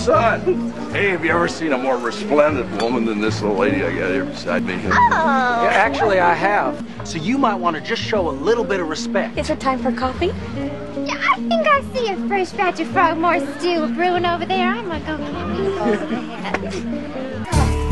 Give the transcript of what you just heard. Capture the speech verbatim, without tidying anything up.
son. Hey, have you ever seen a more resplendent woman than this little lady I got here beside me? Oh. Yeah, actually, I have. So you might want to just show a little bit of respect. Is it time for coffee? Yeah, I think I see a fresh batch of Frogmore stew brewing over there. I'm going to go get it.